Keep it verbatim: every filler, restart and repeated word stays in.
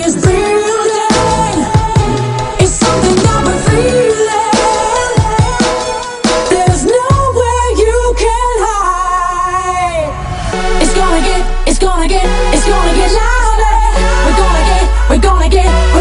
It's gonna get, it's gonna get, it's gonna get louder. We're gonna get, we're gonna get